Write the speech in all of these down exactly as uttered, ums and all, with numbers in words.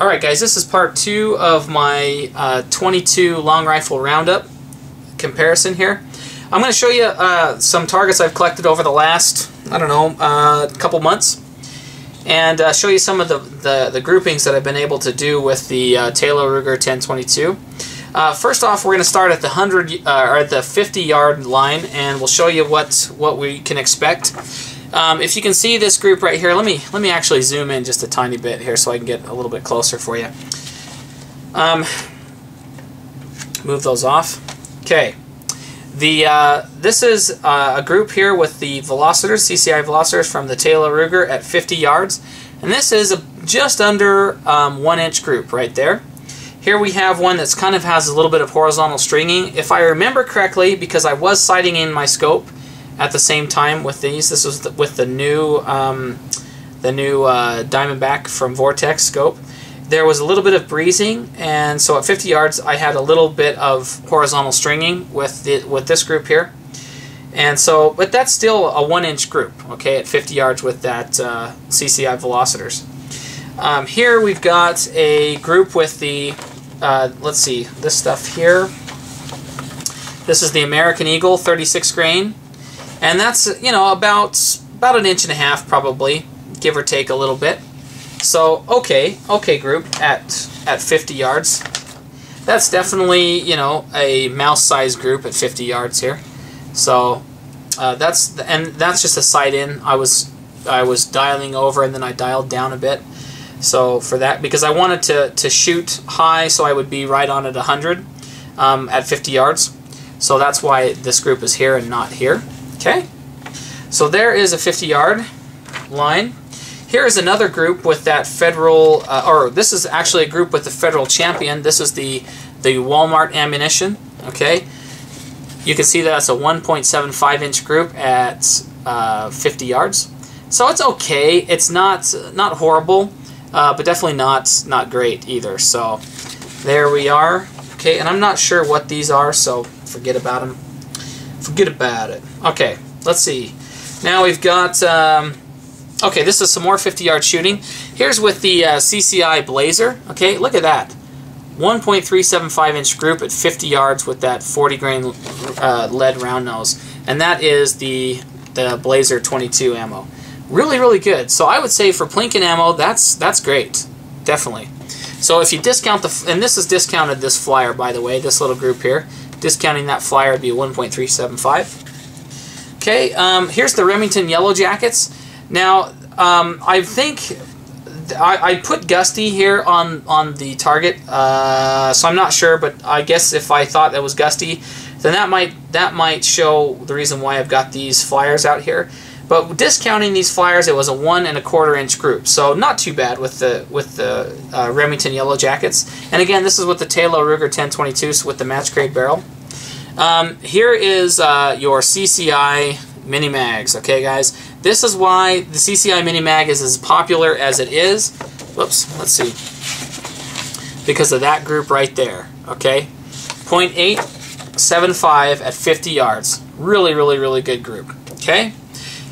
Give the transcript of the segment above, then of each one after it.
Alright guys, this is part two of my uh, twenty-two long rifle roundup comparison here. I'm going to show you uh, some targets I've collected over the last, I don't know, uh, couple months, and uh, show you some of the, the, the groupings that I've been able to do with the uh, TALO Ruger ten twenty-two. Uh, first off, we're going to start at the hundred uh, or at the fifty yard line, and we'll show you what what we can expect. Um, if you can see this group right here, let me let me actually zoom in just a tiny bit here so I can get a little bit closer for you. Um, move those off. Okay. The uh, this is uh, a group here with the Velocitors, C C I Velocitors from the TALO Ruger at fifty yards, and this is a, just under um, one inch group right there. Here we have one that's kind of has a little bit of horizontal stringing. If I remember correctly, because I was sighting in my scope at the same time with these, this was the, with the new um, the new uh, Diamondback from Vortex scope. There was a little bit of breezing, and so at fifty yards, I had a little bit of horizontal stringing with the, with this group here, and so but that's still a one-inch group, okay, at fifty yards with that uh, C C I Velocitors. Um, here we've got a group with the uh, let's see this stuff here. This is the American Eagle thirty-six grain. And that's, you know, about about an inch and a half probably, give or take a little bit. So okay, okay group at at fifty yards. That's definitely, you know, a mouse size group at fifty yards here. So uh, that's the, and that's just a sight in. I was I was dialing over and then I dialed down a bit. So for that, because I wanted to to shoot high, so I would be right on at one hundred um, at fifty yards. So that's why this group is here and not here. Okay, so there is a fifty yard line. Here is another group with that Federal, uh, or this is actually a group with the Federal Champion. This is the, the Walmart ammunition, okay? You can see that's a one point seven five inch group at uh, fifty yards. So it's okay, it's not not horrible, uh, but definitely not, not great either. So there we are, okay, and I'm not sure what these are, so forget about them. Forget about it. Okay, let's see. Now we've got, um, okay, this is some more fifty yard shooting. Here's with the uh, C C I Blazer. Okay, look at that. one point three seven five inch group at fifty yards with that forty grain uh, lead round nose. And that is the, the Blazer twenty-two ammo. Really, really good. So I would say for Plinkin ammo, that's, that's great. Definitely. So if you discount the, and this is discounted this flyer, by the way, this little group here. Discounting that flyer would be one point three seven five. Okay, um, here's the Remington Yellow Jackets. Now, um, I think I, I put Gusty here on, on the target, uh, so I'm not sure, but I guess if I thought that was Gusty, then that might, that might show the reason why I've got these flyers out here. But discounting these flyers, it was a one and a quarter inch group, so not too bad with the with the uh, Remington Yellow Jackets. And again, this is with the TALO Ruger ten twenty-two, so with the match grade barrel. Um, here is uh, your C C I Mini Mags. Okay, guys, this is why the C C I Mini Mag is as popular as it is. Whoops, let's see, because of that group right there. Okay, point eight seven five at fifty yards. Really, really, really good group. Okay.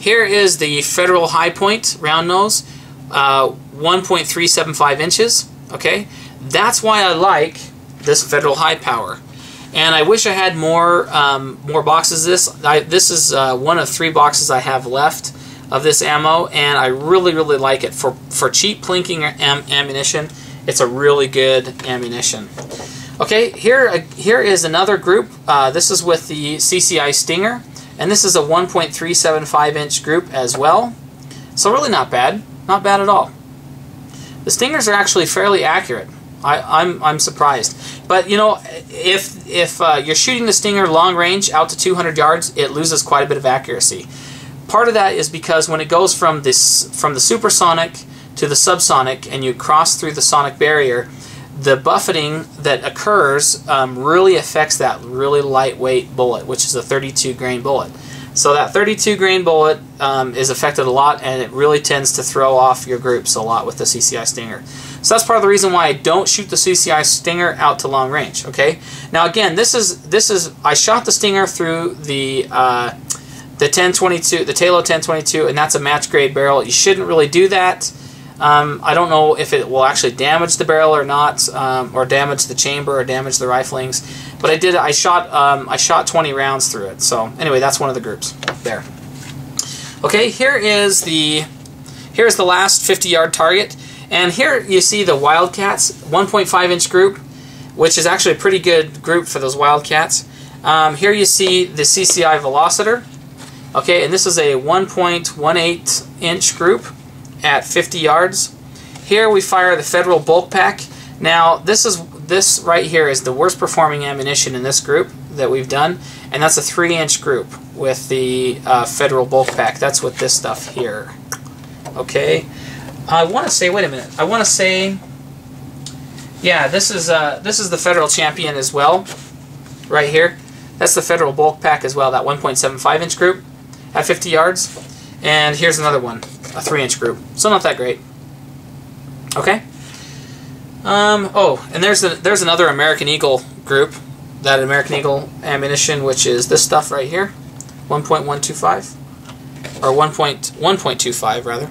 Here is the Federal High Point round nose, uh, one point three seven five inches, okay? That's why I like this Federal High Power. And I wish I had more um, more boxes of this. I, this is uh, one of three boxes I have left of this ammo, and I really, really like it. For, for cheap plinking am ammunition, it's a really good ammunition. Okay, here, uh, here is another group. Uh, this is with the C C I Stinger. And this is a one point three seven five inch group as well. So really not bad. Not bad at all. The Stingers are actually fairly accurate. I, I'm, I'm surprised. But, you know, if, if uh, you're shooting the Stinger long range out to two hundred yards, it loses quite a bit of accuracy. Part of that is because when it goes from, this, from the supersonic to the subsonic and you cross through the sonic barrier, the buffeting that occurs um, really affects that really lightweight bullet, which is a thirty-two grain bullet. So that thirty-two grain bullet um, is affected a lot, and it really tends to throw off your groups a lot with the C C I Stinger. So that's part of the reason why I don't shoot the C C I Stinger out to long range. Okay. Now again, this is this is I shot the Stinger through the uh, the ten twenty-two, the TALO ten twenty-two, and that's a match grade barrel. You shouldn't really do that. Um, I don't know if it will actually damage the barrel or not, um, or damage the chamber or damage the riflings. But I did. I shot. Um, I shot twenty rounds through it. So anyway, that's one of the groups there. Okay, here is the here is the last fifty yard target, and here you see the Wildcats one point five inch group, which is actually a pretty good group for those Wildcats. Um, here you see the C C I Velociter. Okay, and this is a one point one eight inch group at fifty yards. Here we fire the Federal Bulk Pack. Now this is this right here is the worst performing ammunition in this group that we've done, and that's a three inch group with the uh, Federal Bulk Pack. That's with this stuff here. Okay, I want to say, wait a minute, I want to say, yeah, this is uh, this is the Federal Champion as well, right here. That's the Federal Bulk Pack as well. That one point seven five inch group at fifty yards. And here's another one, a three inch group. So not that great. Okay. Um, oh, and there's the, there's another American Eagle group. That American Eagle ammunition, which is this stuff right here, one point one two five, or one point one point two five rather.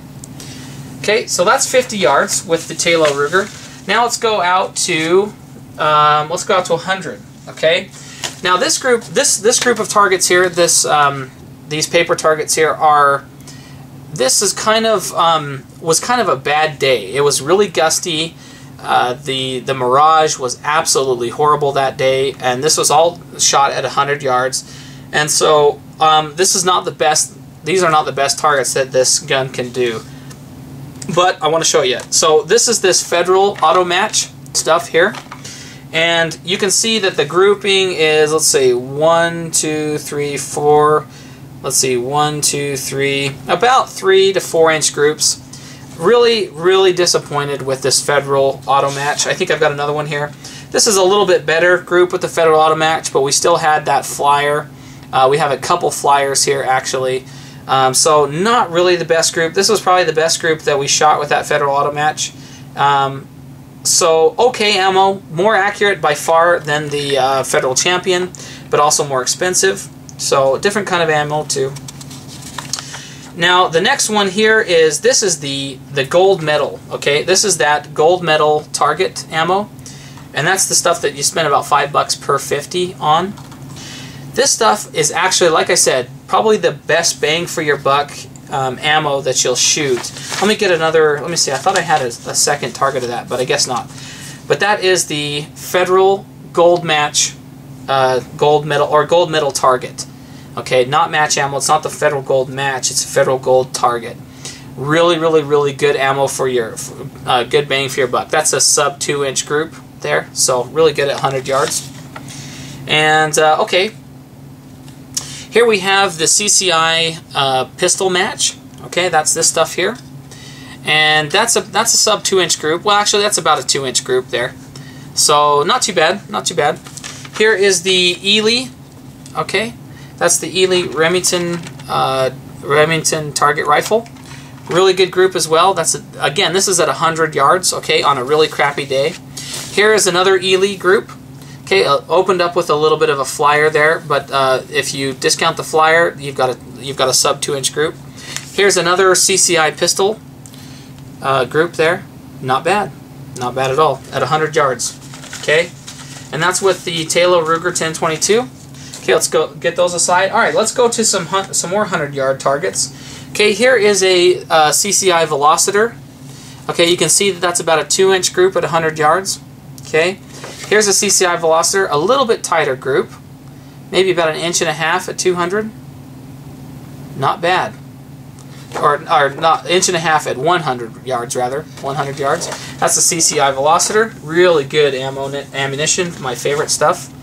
Okay, so that's fifty yards with the TALO Ruger. Now let's go out to um, let's go out to one hundred. Okay, now this group, this this group of targets here, this um, these paper targets here are. This is kind of um, was kind of a bad day. It was really gusty. Uh, the the Mirage was absolutely horrible that day, and this was all shot at one hundred yards, and so um, this is not the best. These are not the best targets that this gun can do, but I want to show you. So this is this Federal Auto Match stuff here, and you can see that the grouping is, let's see, one, two, three, four. Let's see, one, two, three, about three to four inch groups. Really, really disappointed with this Federal Auto Match. I think I've got another one here. This is a little bit better group with the Federal Auto Match, but we still had that flyer. Uh, we have a couple flyers here, actually. Um, so not really the best group. This was probably the best group that we shot with that Federal Auto Match. Um, so okay ammo, more accurate by far than the uh, Federal Champion, but also more expensive. So different kind of ammo, too. Now the next one here is this is the the Gold Medal. Okay, this is that Gold Medal target ammo, and that's the stuff that you spend about five bucks per fifty on. This stuff is actually, like I said, probably the best bang for your buck um, ammo that you'll shoot. Let me get another. Let me see. I thought I had a, a second target of that, but I guess not. But that is the Federal Gold Match, uh, Gold Medal or Gold Medal target. Okay, not match ammo. It's not the Federal Gold Match. It's a Federal Gold Target. Really, really, really good ammo for your uh, good bang for your buck. That's a sub two inch group there. So really good at one hundred yards. And uh, okay, here we have the C C I uh, pistol match. Okay, that's this stuff here, and that's a that's a sub two inch group. Well, actually, that's about a two inch group there. So not too bad, not too bad. Here is the Eley. Okay. That's the Eley Remington uh, Remington target rifle. Really good group as well. That's a, again, this is at one hundred yards. Okay, on a really crappy day. Here is another Eley group. Okay, uh, opened up with a little bit of a flyer there, but uh, if you discount the flyer, you've got a you've got a sub two inch group. Here's another C C I pistol uh, group there. Not bad, not bad at all. At one hundred yards. Okay, and that's with the TALO Ruger ten twenty-two. Okay, let's go get those aside. All right, let's go to some some more one hundred yard targets. Okay, here is a uh, C C I Velociter. Okay, you can see that that's about a two inch group at one hundred yards. Okay, here's a C C I Velociter, a little bit tighter group, maybe about an inch and a half at two hundred. Not bad. Or, or not, inch and a half at one hundred yards, rather. one hundred yards. That's a C C I Velociter. Really good ammo, ammunition, my favorite stuff.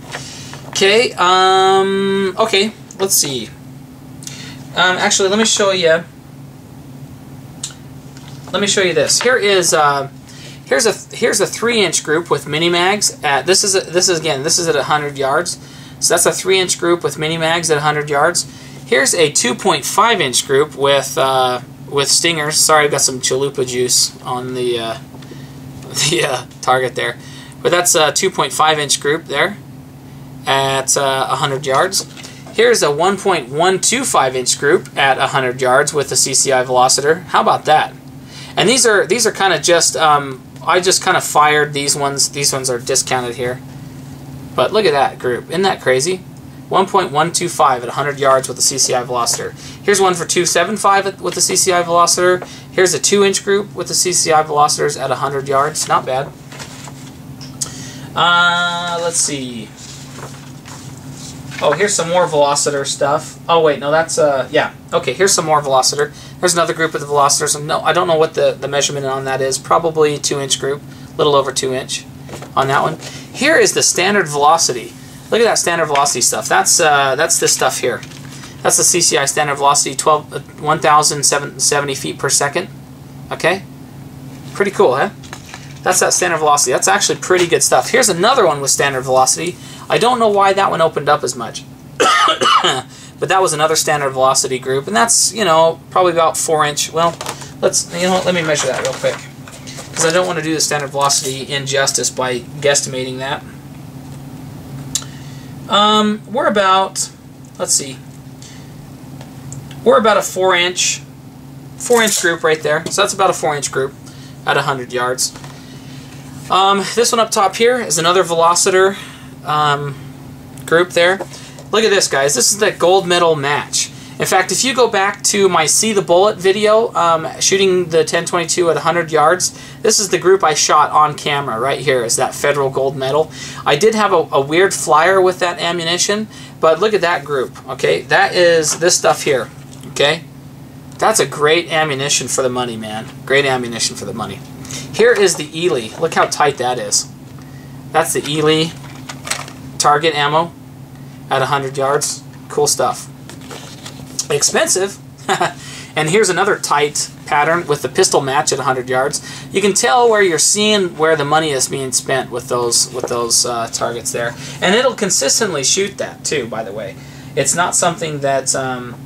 Okay, um, okay, let's see. Um, actually, let me show you, let me show you this. Here is, uh, here's a, here's a three inch group with mini mags at, this is, a, this is, again, this is at one hundred yards. So that's a three inch group with mini mags at one hundred yards. Here's a two point five inch group with, uh, with stingers. Sorry, I've got some chalupa juice on the, uh, the, uh, target there. But that's a two point five inch group there. At uh, one hundred yards. Here's a one point one two five inch group at one hundred yards with the C C I Velociter. How about that? And these are these are kind of just um, I just kind of fired these ones. These ones are discounted here. But look at that group. Isn't that crazy? one point one two five at one hundred yards with a C C I Velociter. Here's one for two seventy-five with a C C I Velociter. Here's a two inch group with the C C I Velocitors at one hundred yards. Not bad. Uh, let's see. Oh, here's some more Velociter stuff. Oh, wait, no, that's, uh, yeah. Okay, here's some more Velociter. There's another group of the Velocitors. No, I don't know what the, the measurement on that is. Probably two inch group, a little over two inch on that one. Here is the standard velocity. Look at that standard velocity stuff. That's uh, that's this stuff here. That's the C C I standard velocity, twelve, uh, one thousand seventy feet per second. Okay? Pretty cool, huh? That's that standard velocity. That's actually pretty good stuff. Here's another one with standard velocity. I don't know why that one opened up as much. But that was another standard velocity group. And that's, you know, probably about four inch. Well, let's, you know, let me measure that real quick. Because I don't want to do the standard velocity injustice by guesstimating that. Um, we're about, let's see. We're about a four inch, four inch group right there. So that's about a four inch group at one hundred yards. Um, this one up top here is another Velociter um, group there. Look at this, guys. This is the gold medal match. In fact, if you go back to my See the Bullet video, um, shooting the ten twenty-two at one hundred yards, this is the group I shot on camera right here, is that Federal Gold Medal. I did have a, a weird flyer with that ammunition, but look at that group, okay? That is this stuff here, okay? That's a great ammunition for the money, man. Great ammunition for the money. Here is the Eley. Look how tight that is. That's the Eley target ammo at one hundred yards. Cool stuff. Expensive. And here's another tight pattern with the pistol match at one hundred yards. You can tell where you're seeing where the money is being spent with those with those uh, targets there. And it'll consistently shoot that too, by the way. It's not something that um,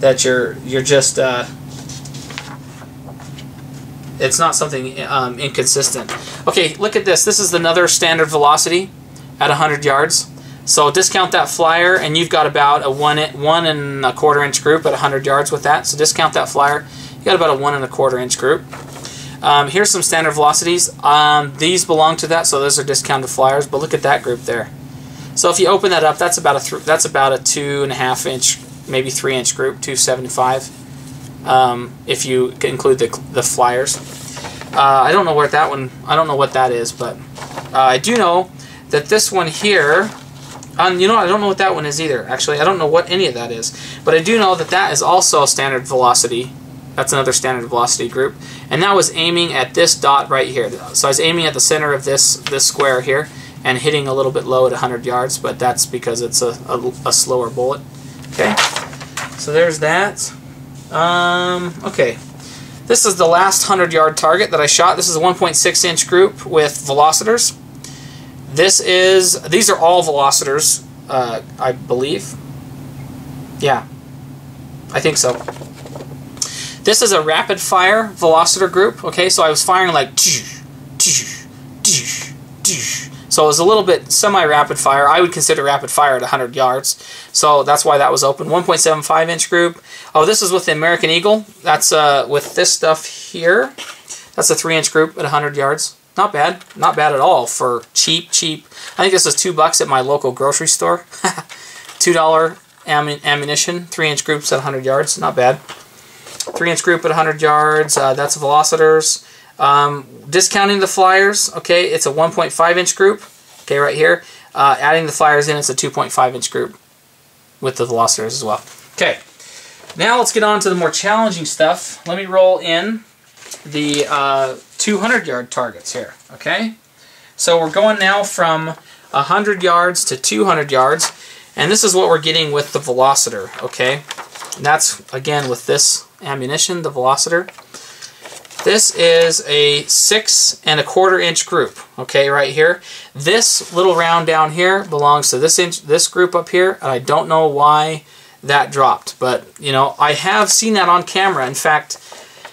that you're you're just uh, it's not something um, inconsistent. Okay, look at this. This is another standard velocity at one hundred yards. So discount that flyer, and you've got about a one, one and a quarter inch group at one hundred yards with that. So discount that flyer. You got about a one and a quarter inch group. Um, here's some standard velocities. Um, these belong to that, so those are discounted flyers. But look at that group there. So if you open that up, that's about a th that's about a two and a half inch, maybe three inch group, two seventy-five. Um, if you include the, the flyers. Uh, I don't know where that one, I don't know what that is, but uh, I do know that this one here, um, you know, I don't know what that one is either, actually. I don't know what any of that is, but I do know that that is also standard velocity. That's another standard velocity group, and that was aiming at this dot right here. So I was aiming at the center of this, this square here and hitting a little bit low at one hundred yards, but that's because it's a, a, a slower bullet. Okay, so there's that. Um, okay, this is the last one hundred yard target that I shot. This is a one point six inch group with Velocitors. This is, these are all Velocitors, uh, I believe. Yeah, I think so. This is a rapid fire Velociter group, okay, so I was firing like, so it was a little bit semi-rapid fire. I would consider rapid fire at one hundred yards, so that's why that was open. one point seven five inch group. Oh, this is with the American Eagle. That's uh, with this stuff here. That's a three inch group at one hundred yards. Not bad. Not bad at all for cheap, cheap. I think this was two bucks at my local grocery store. two dollar ammun ammunition, three inch groups at one hundred yards. Not bad. three inch group at one hundred yards. Uh, that's Velocitors. Um, discounting the flyers, okay, it's a one point five inch group, okay, right here. Uh, adding the flyers in, it's a two point five inch group with the Velocitors as well. Okay, now let's get on to the more challenging stuff. Let me roll in the uh, two hundred yard targets here, okay? So we're going now from one hundred yards to two hundred yards, and this is what we're getting with the Velociter, okay? And that's, again, with this ammunition, the Velociter. This is a six and a quarter inch group, okay, right here. This little round down here belongs to this inch, this group up here, and I don't know why that dropped, but you know, I have seen that on camera. In fact,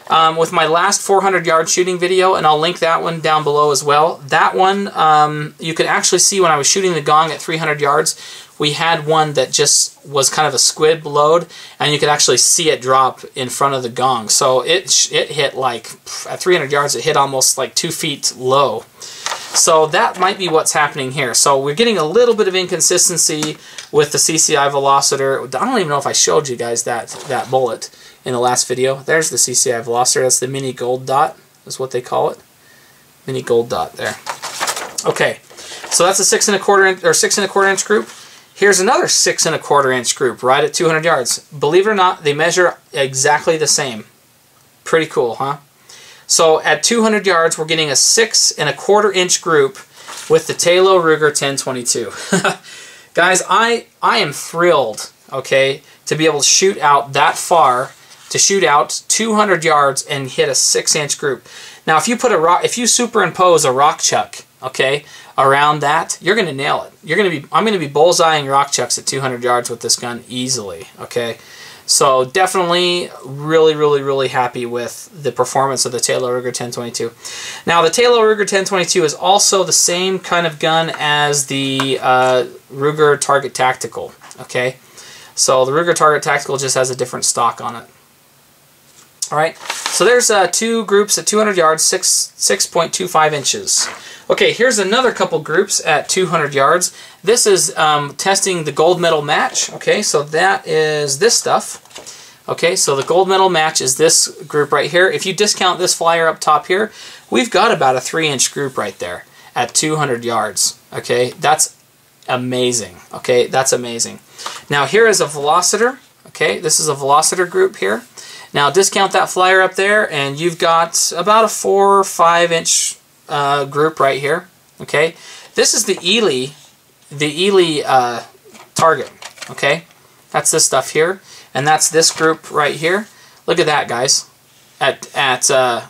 um, with my last four hundred yard shooting video, and I'll link that one down below as well. That one, um, you could actually see when I was shooting the gong at three hundred yards, we had one that just was kind of a squib load, and you could actually see it drop in front of the gong. So it, it hit like, at three hundred yards, it hit almost like two feet low. So that might be what's happening here. So we're getting a little bit of inconsistency with the C C I Velociter. I don't even know if I showed you guys that, that bullet in the last video. There's the C C I Velociter. That's the mini gold dot, is what they call it. Mini gold dot there. Okay, so that's a six and a quarter inch, or six and a quarter inch group. Here's another six and a quarter inch group right at two hundred yards. Believe it or not, they measure exactly the same. Pretty cool, huh? So at two hundred yards, we're getting a six and a quarter inch group with the TALO Ruger ten twenty-two. Guys, I I am thrilled, okay, to be able to shoot out that far, to shoot out two hundred yards and hit a six inch group. Now, if you put a rock, if you superimpose a rock chuck, okay, around that, you're going to nail it. You're going to be, I'm going to be bullseyeing rock chucks at two hundred yards with this gun easily, okay. So definitely really, really, really happy with the performance of the TALO Ruger ten twenty-two. Now the TALO Ruger ten twenty-two is also the same kind of gun as the uh, Ruger Target Tactical, okay? So the Ruger Target Tactical just has a different stock on it. All right, so there's uh, two groups at two hundred yards, six, six point two five inches. Okay, here's another couple groups at two hundred yards. This is um, testing the gold medal match. Okay, so that is this stuff. Okay, so the gold medal match is this group right here. If you discount this flyer up top here, we've got about a three inch group right there at two hundred yards. Okay, that's amazing. Okay, that's amazing. Now here is a Velociter. Okay, this is a Velociter group here. Now discount that flyer up there and you've got about a four or five inch Uh, group right here. Okay, this is the Eley, the Eley uh, target. Okay, that's this stuff here, and that's this group right here. Look at that, guys. At at uh,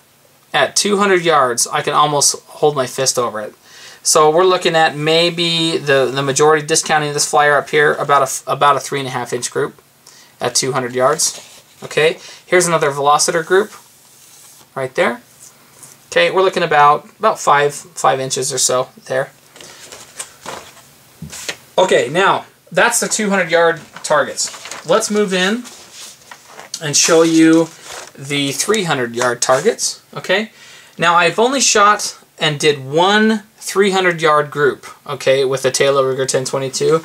at two hundred yards, I can almost hold my fist over it. So we're looking at maybe the the majority, discounting this flyer up here, about a about a three and a half inch group at two hundred yards. Okay, here's another Velociter group right there. Okay, we're looking about about five five inches or so there. Okay, now that's the two hundred yard targets. Let's move in and show you the three hundred yard targets. Okay, now I've only shot and did one three hundred yard group. Okay, with the TALO Ruger ten twenty-two,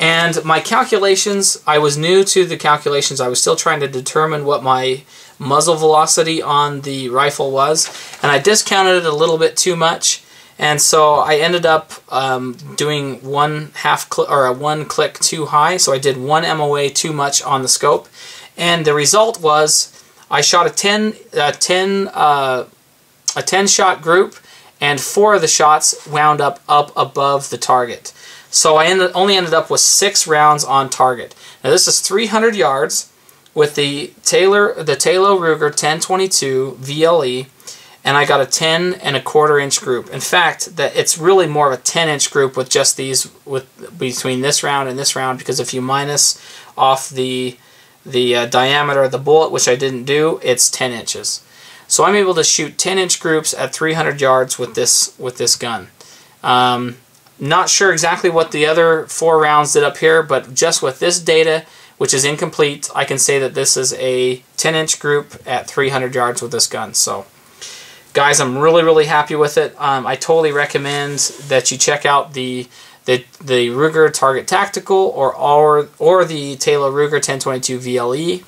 and my calculations. I was new to the calculations. I was still trying to determine what my muzzle velocity on the rifle was, and I discounted it a little bit too much, and so I ended up um, doing one half click or a one click too high. So I did one M O A too much on the scope, and the result was I shot a ten, a ten, uh, a ten shot group, and four of the shots wound up up above the target. So I ended, only ended up with six rounds on target. Now this is three hundred yards. With the Taylor, the TALO Ruger ten twenty-two V L E, and I got a ten and a quarter inch group. In fact, that it's really more of a ten inch group with just these, with between this round and this round, because if you minus off the the uh, diameter of the bullet, which I didn't do, it's ten inches. So I'm able to shoot ten inch groups at three hundred yards with this with this gun. Um, not sure exactly what the other four rounds did up here, but just with this data, which is incomplete, I can say that this is a ten inch group at three hundred yards with this gun. So, guys, I'm really, really happy with it. Um, I totally recommend that you check out the the, the Ruger Target Tactical or or, or the TALO Ruger ten twenty-two V L E.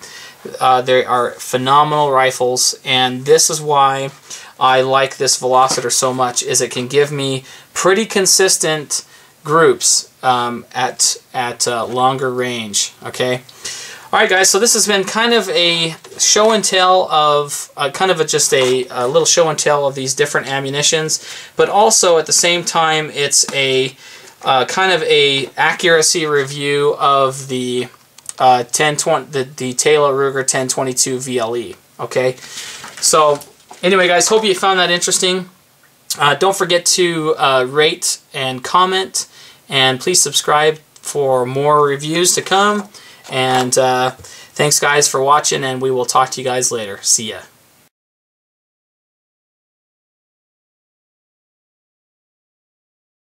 Uh, they are phenomenal rifles, and this is why I like this Velociter so much, is it can give me pretty consistent groups um, at at uh, longer range. Okay, all right, guys. So this has been kind of a show and tell of uh, kind of a, just a, a little show and tell of these different ammunitions, but also at the same time, it's a uh, kind of a accuracy review of the uh, ten twenty the, the TALO Ruger ten twenty-two V L E. Okay, so anyway, guys, hope you found that interesting. Uh, don't forget to uh, rate and comment. And please subscribe for more reviews to come. And uh, thanks, guys, for watching, and we will talk to you guys later. See ya.